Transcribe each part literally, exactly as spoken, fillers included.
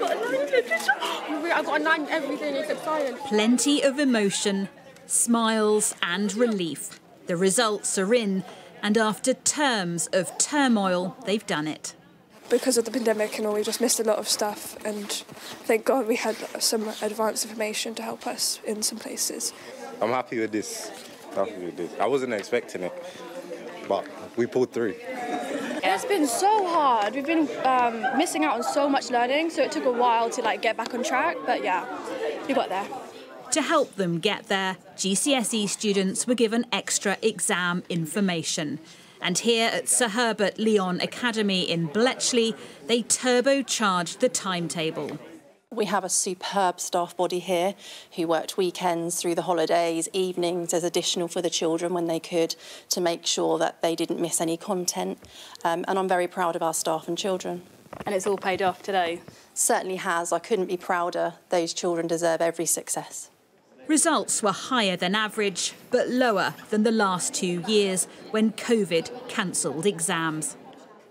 I've got a nine literature. I've got a nine everything except science. Plenty of emotion, smiles and relief. The results are in, and after terms of turmoil, they've done it. Because of the pandemic and all, we just missed a lot of stuff, and thank God we had some advanced information to help us in some places. I'm happy with this. I'm happy with this. I wasn't expecting it, but we pulled through. It's been so hard. We've been um, missing out on so much learning, so it took a while to like get back on track, but yeah, we got there. To help them get there, G C S E students were given extra exam information. And here at Sir Herbert Leon Academy in Bletchley, they turbocharged the timetable. We have a superb staff body here who worked weekends through the holidays, evenings as additional for the children when they could, to make sure that they didn't miss any content. Um, and I'm very proud of our staff and children. And it's all paid off today? Certainly has. I couldn't be prouder. Those children deserve every success. Results were higher than average, but lower than the last two years when COVID cancelled exams.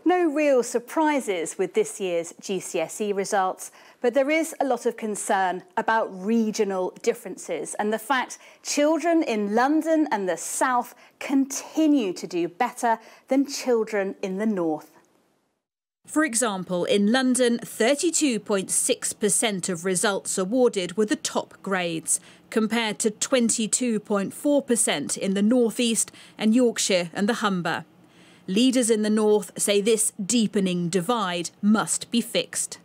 No real surprises with this year's G C S E results, but there is a lot of concern about regional differences and the fact children in London and the South continue to do better than children in the North. For example, in London, thirty-two point six percent of results awarded were the top grades, compared to twenty-two point four percent in the North East and Yorkshire and the Humber. Leaders in the North say this deepening divide must be fixed.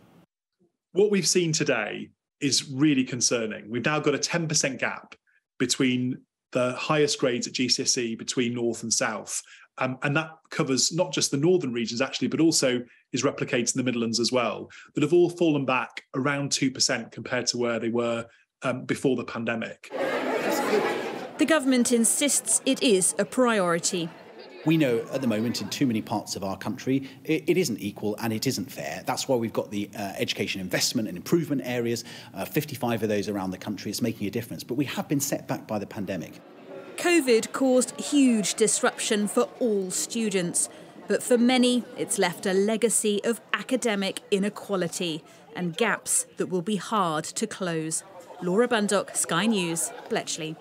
What we've seen today is really concerning. We've now got a ten percent gap between the highest grades at G C S E between North and South. Um, and that covers not just the northern regions, actually, but also is replicated in the Midlands as well, that have all fallen back around two percent compared to where they were um, before the pandemic. The government insists it is a priority. We know at the moment in too many parts of our country it, it isn't equal and it isn't fair. That's why we've got the uh, education investment and improvement areas, uh, fifty-five of those around the country. It's making a difference, but we have been set back by the pandemic. COVID caused huge disruption for all students, but for many it's left a legacy of academic inequality and gaps that will be hard to close. Laura Bundock, Sky News, Bletchley.